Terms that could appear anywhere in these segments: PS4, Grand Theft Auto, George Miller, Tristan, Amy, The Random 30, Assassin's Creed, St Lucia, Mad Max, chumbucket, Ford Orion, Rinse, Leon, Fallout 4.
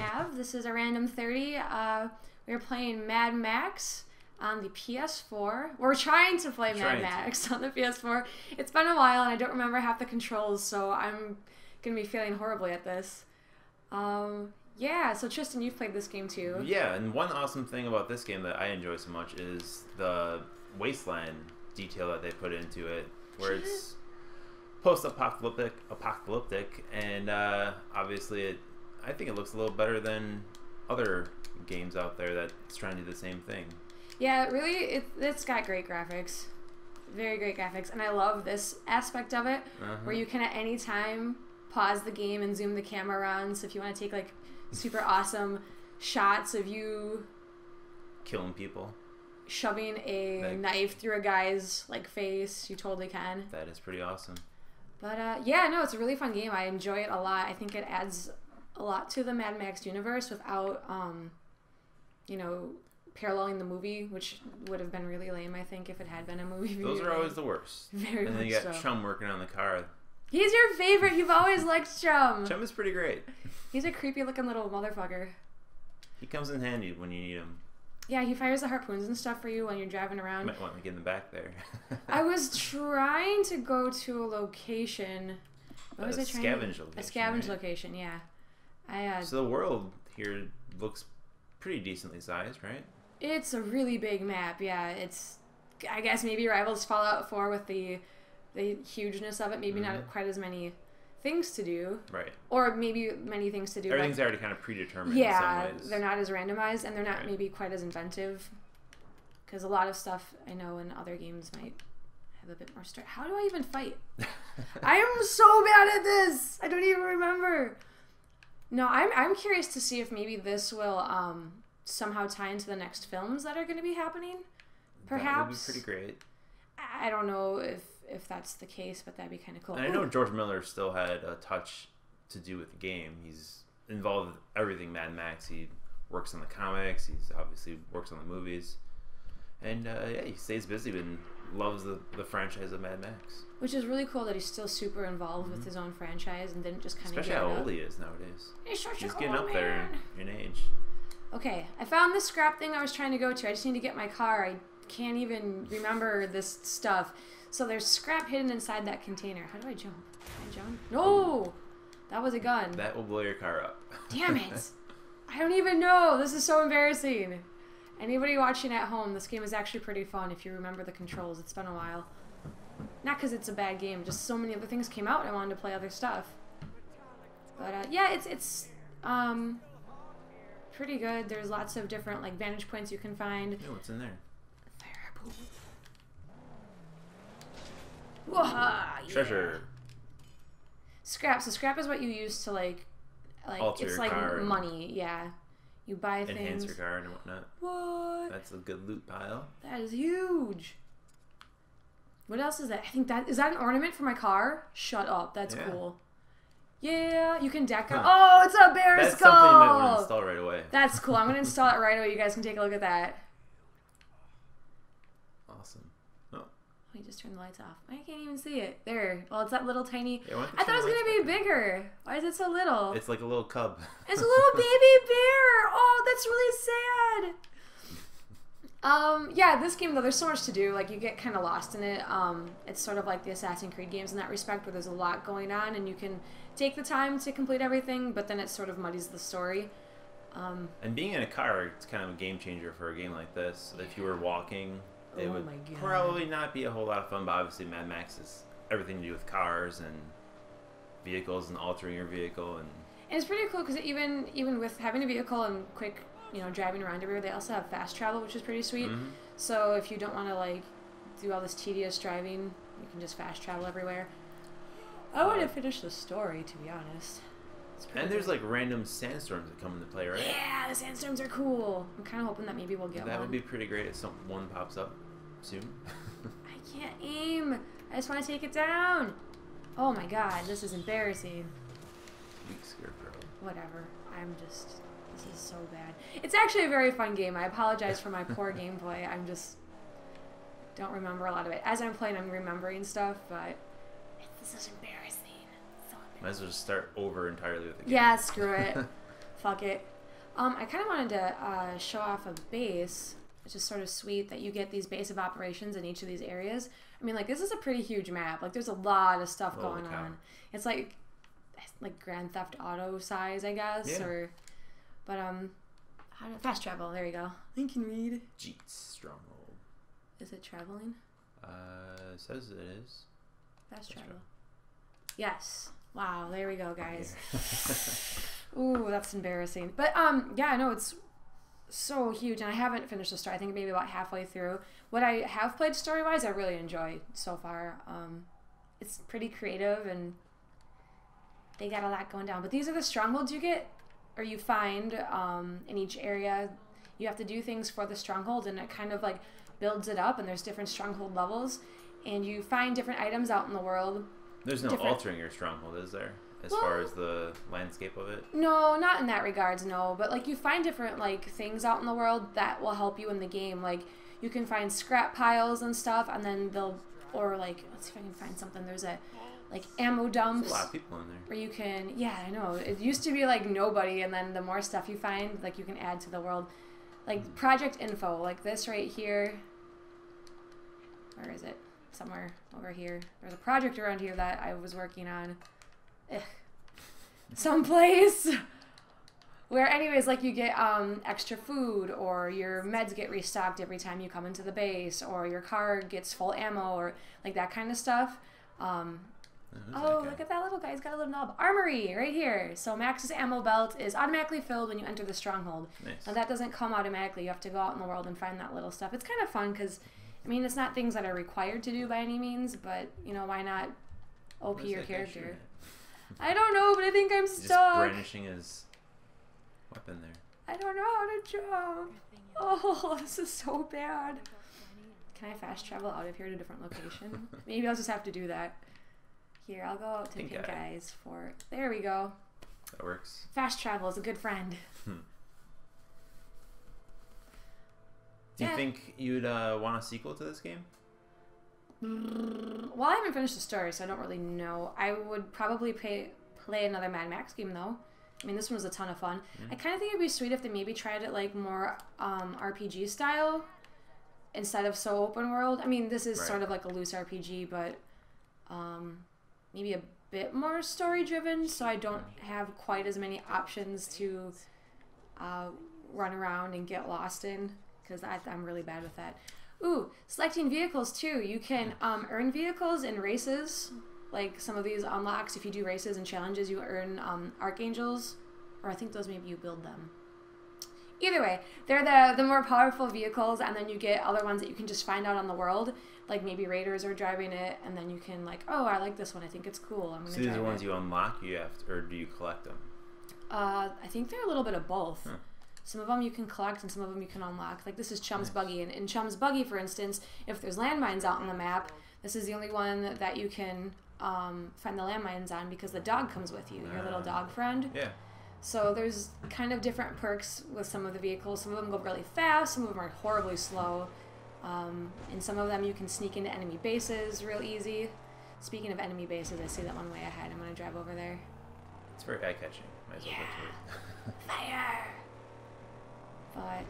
Ave. This is a random 30. We were playing Mad Max on the PS4. We're trying to play Mad Max on the PS4. It's been a while, and I don't remember half the controls, so I'm going to be failing horribly at this. Yeah, so Tristan, you've played this game too. Yeah, and one awesome thing about this game that I enjoy so much is the wasteland detail that they put into it, where it's post-apocalyptic, and obviously I think it looks a little better than other games out there that's trying to do the same thing. Yeah, really, it's got great graphics. Very great graphics, and I love this aspect of it, where you can at any time pause the game and zoom the camera around, so if you want to take, like, super awesome shots of you killing people, shoving a knife through a guy's, like, face, you totally can. That is pretty awesome. But, yeah, no, it's a really fun game. I enjoy it a lot. I think it adds a lot to the Mad Max universe without, you know, paralleling the movie, which would have been really lame, I think, if it had been a movie. Those are always the worst. Very much so. And then you got Chum working on the car. He's your favorite. You've always liked Chum. Chum is pretty great. He's a creepy-looking little motherfucker. He comes in handy when you need him. Yeah, he fires the harpoons and stuff for you when you're driving around. You might want to get in the back there. I was trying to go to a location. What was I trying? Scavenge location. A scavenge location, yeah. So the world here looks pretty decently sized, right? It's a really big map. Yeah, it's, I guess, maybe rivals Fallout 4 with the hugeness of it. Maybe not quite as many things to do, right? Or maybe many things to do. Everything's already kind of predetermined. Yeah, in some ways. They're not as randomized, and they're not maybe quite as inventive. Because a lot of stuff I know in other games might have a bit more story. How do I even fight? I am so bad at this. I don't even remember. No, I'm curious to see if maybe this will somehow tie into the next films that are going to be happening. Perhaps. That would be pretty great. I don't know if that's the case, but that'd be kind of cool. And I know George Miller still had a touch to do with the game. He's involved with everything Mad Max. He works on the comics. He's obviously works on the movies. And yeah, he stays busy and loves the franchise of Mad Max. Which is really cool that he's still super involved with his own franchise and didn't just kind of get how old he is nowadays. He's getting up there in age. Okay, I found this scrap thing I was trying to go to. I just need to get my car. I can't even remember this stuff. So there's scrap hidden inside that container. How do I jump? Can I jump? No! That was a gun. That will blow your car up. Damn it! I don't even know! This is so embarrassing! Anybody watching at home, this game is actually pretty fun if you remember the controls. It's been a while. Not because it's a bad game, just so many other things came out and I wanted to play other stuff. But, yeah, it's pretty good. There's lots of different, like, vantage points you can find. Oh, what's in there? Fire. Whoa, treasure. Scrap. So scrap is what you use to like alter it's your like car money. Yeah, you buy things. Enhance your car and whatnot. What? That's a good loot pile. That is huge. What else is that? I think that is that an ornament for my car. Shut up. That's cool. Yeah, you can deck it. Oh, it's a bear skull. That's something you might want to install right away. That's cool. I'm gonna install it right away. You guys can take a look at that. Awesome. You just turned the lights off. I can't even see it. There. Well, it's that little tiny... Yeah, I thought it was going to be bigger. Why is it so little? It's like a little cub. It's a little baby bear. Oh, that's really sad. Yeah, this game, though, there's so much to do. Like, you get kind of lost in it. It's sort of like the Assassin's Creed games in that respect, where there's a lot going on, and you can take the time to complete everything, but then it sort of muddies the story. And being in a car, it's kind of a game changer for a game like this. Yeah. If you were walking... It would probably not be a whole lot of fun, but obviously Mad Max is everything to do with cars and vehicles and altering your vehicle. And it's pretty cool because even with having a vehicle and quick, you know, driving around everywhere, they also have fast travel, which is pretty sweet. So if you don't want to, like, do all this tedious driving, you can just fast travel everywhere. I want to finish the story, to be honest. And there's like random sandstorms that come into play, right? Yeah, the sandstorms are cool. I'm kind of hoping that maybe we'll get one. That would be pretty great if one pops up soon. I can't aim. I just want to take it down. Oh my god, this is embarrassing. Weak scarecrow. Whatever. I'm just... This is so bad. It's actually a very fun game. I apologize for my poor gameplay. I'm just... Don't remember a lot of it. As I'm playing, I'm remembering stuff, but... This is embarrassing. Might as well just start over entirely with the game. Yeah, screw it. Fuck it. I kind of wanted to show off a base, which is sort of sweet that you get these base of operations in each of these areas. I mean, like, this is a pretty huge map. Like, there's a lot of stuff going on. It's like Grand Theft Auto size, I guess. Yeah. Or, but I don't know, fast travel. There you go. I can read. Jeez, stronghold. Is it traveling? It says it is. Fast travel. Yes. Wow. There we go, guys. Ooh, that's embarrassing. But yeah, no, it's so huge, and I haven't finished the story. I think maybe about halfway through. What I have played story-wise, I really enjoy so far. It's pretty creative, and they got a lot going down. But these are the strongholds you get, or you find in each area. You have to do things for the stronghold, and it kind of like builds it up. And there's different stronghold levels, and you find different items out in the world. There's no altering your stronghold, is there? As far as the landscape of it? No, not in that regards, no. But, like, you find different, like, things out in the world that will help you in the game. Like, you can find scrap piles and stuff, and then they'll... Or, like, let's see if I can find something. There's a, like, ammo dumps. There's a lot of people in there. Where you can... Yeah, I know. It used to be, like, nobody, and then the more stuff you find, like, you can add to the world. Like, project info. Like, this right here. Where is it? Somewhere over here. There's a project around here that I was working on. Ugh. Someplace where anyways, like, you get extra food, or your meds get restocked every time you come into the base, or your car gets full ammo, or like that kind of stuff. Oh, look at that little guy. He's got a little knob. Armory right here. So Max's ammo belt is automatically filled when you enter the stronghold. Nice. Now that doesn't come automatically. You have to go out in the world and find that little stuff. It's kind of fun because, I mean, it's not things that are required to do by any means, but, you know, why not OP your character? I don't know, but I think I'm stuck. Just brandishing his weapon there. I don't know how to jump. Oh, this is so bad. Can I fast travel out of here to a different location? Maybe I'll just have to do that. Here, I'll go out to Pink Eyes for... There we go. That works. Fast travel is a good friend. Do you think you'd want a sequel to this game? Well, I haven't finished the story, so I don't really know. I would probably play another Mad Max game, though. I mean, this one was a ton of fun. I kind of think it'd be sweet if they maybe tried it like more RPG style instead of so open world. I mean, this is sort of like a loose RPG, but maybe a bit more story driven, so I don't have quite as many options to run around and get lost in, because I'm really bad with that. Ooh, selecting vehicles, too. You can earn vehicles in races. Like, some of these unlocks, if you do races and challenges, you earn Archangels. Or I think those, maybe you build them. Either way, they're the more powerful vehicles, and then you get other ones that you can just find out on the world. Like, maybe raiders are driving it, and then you can, like, oh, I like this one. I think it's cool. I'm gonna drive it. So these are the ones you unlock, you have to, or do you collect them? I think they're a little bit of both. Huh. Some of them you can collect, and some of them you can unlock. Like, this is Chum's Buggy. And in Chum's Buggy, for instance, if there's landmines out on the map, this is the only one that you can find the landmines on, because the dog comes with you, your little dog friend. Yeah. So there's kind of different perks with some of the vehicles. Some of them go really fast. Some of them are horribly slow. And some of them you can sneak into enemy bases real easy. Speaking of enemy bases, I see that one way ahead. I'm going to drive over there. It's very eye-catching. Might as well go to it. Fire! But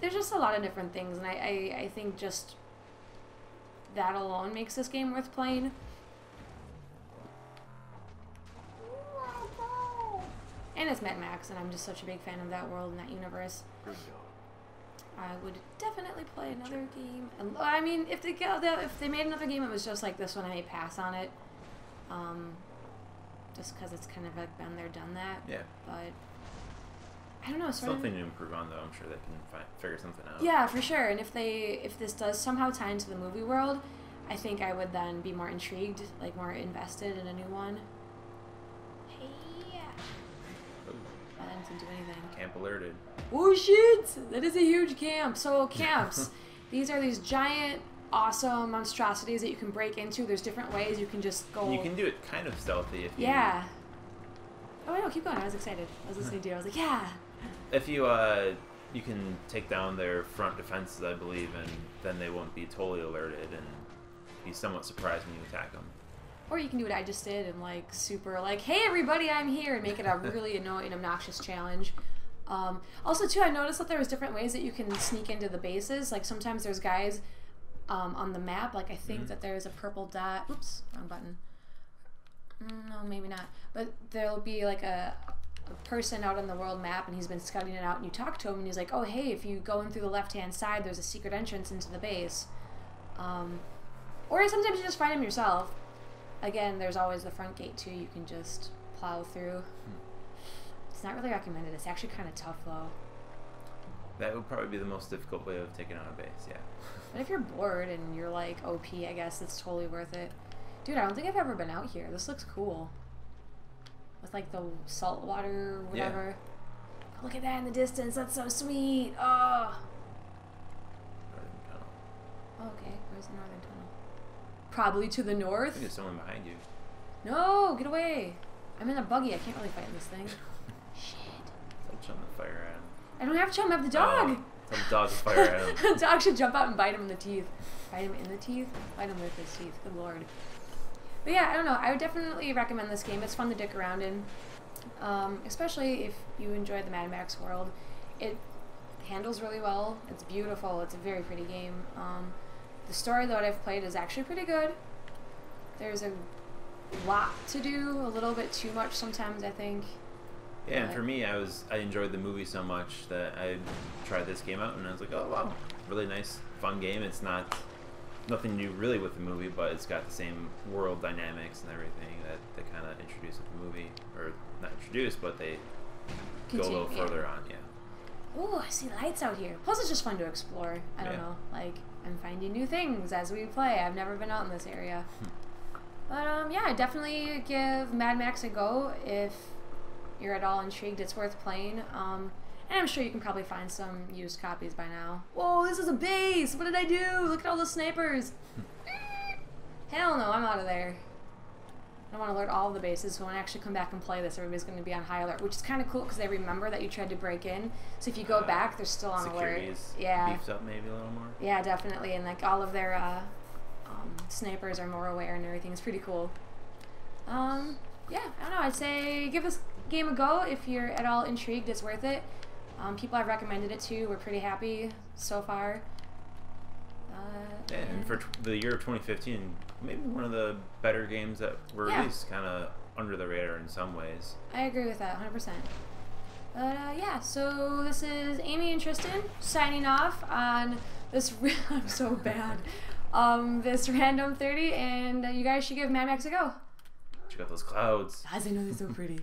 there's just a lot of different things, and I think just that alone makes this game worth playing. And it's Mad Max, and I'm just such a big fan of that world and that universe. I would definitely play another game. I mean, if they made another game that was just like this one, I may pass on it. Just because it's kind of like been there, done that. Yeah. But... I don't know. Something to improve on, though. I'm sure they can figure something out. Yeah, for sure. And if this does somehow tie into the movie world, I think I would then be more intrigued, like more invested in a new one. Hey, yeah. Oh, that doesn't do anything. Camp alerted. Oh shit! That is a huge camp. So camps, these are giant, awesome monstrosities that you can break into. There's different ways you can just go. You can do it kind of stealthy if you. Yeah. Oh no! Keep going. I was excited. I was listening to you. I was like, yeah. If you you can take down their front defenses, I believe, and then they won't be totally alerted and be somewhat surprised when you attack them. Or you can do what I just did and like super like, hey everybody, I'm here, and make it a really annoying, obnoxious challenge. Also too, I noticed that there was different ways that you can sneak into the bases. Like sometimes there's guys on the map. Like I think that there's a purple dot. Oops, wrong button. No, maybe not. But there'll be like a person out on the world map, and he's been scouting it out, and you talk to him, and he's like, oh hey, if you go in through the left-hand side, there's a secret entrance into the base. Or sometimes you just find him yourself. Again, there's always the front gate too, you can just plow through. It's not really recommended. It's actually kind of tough though. That would probably be the most difficult way of taking on a base, yeah. But if you're bored and you're like OP, I guess it's totally worth it. Dude, I don't think I've ever been out here. This looks cool. With like the salt water or whatever. Yeah. Oh, look at that in the distance. That's so sweet. Oh. Northern Tunnel. Oh, okay. Where's the Northern Tunnel? Probably to the north. I think there's someone behind you. No, get away. I'm in a buggy. I can't really fight in this thing. Shit. Don't jump the fire at him. I don't have to jump. I have the dog. Some dog to fire at him. The dog should jump out and bite him in the teeth. Bite him in the teeth? Bite him with his teeth. Good lord. But yeah, I don't know. I would definitely recommend this game. It's fun to dick around in, especially if you enjoy the Mad Max world. It handles really well. It's beautiful. It's a very pretty game. The story that I've played is actually pretty good. There's a lot to do, a little bit too much sometimes, I think. Yeah, and for me, I enjoyed the movie so much that I tried this game out, and I was like, oh wow, really nice, fun game. It's not. Nothing new really with the movie, but it's got the same world dynamics and everything that they kind of introduced with the movie, or not introduced, but they go a little further on, yeah. Oh, I see lights out here. Plus, it's just fun to explore. I don't know, like I'm finding new things as we play. I've never been out in this area, but yeah, definitely give Mad Max a go if you're at all intrigued. It's worth playing. And I'm sure you can probably find some used copies by now. Whoa, this is a base! What did I do? Look at all those snipers! Hell no, I'm out of there. I don't want to alert all the bases, so when I actually come back and play this, everybody's going to be on high alert, which is kind of cool because they remember that you tried to break in. So if you go back, they're still on alert. Yeah. Beefed up maybe a little more. Yeah, definitely. And like all of their snipers are more aware and everything. It's pretty cool. Yeah, I don't know. I'd say give this game a go if you're at all intrigued. It's worth it. People I've recommended it to were pretty happy so far. And for the year of 2015, maybe one of the better games that were released, kind of under the radar in some ways. I agree with that 100%. But yeah, so this is Amy and Tristan signing off on this. I'm so bad. This Random 30, and you guys should give Mad Max a go. Check out those clouds. Guys, I know they're so pretty.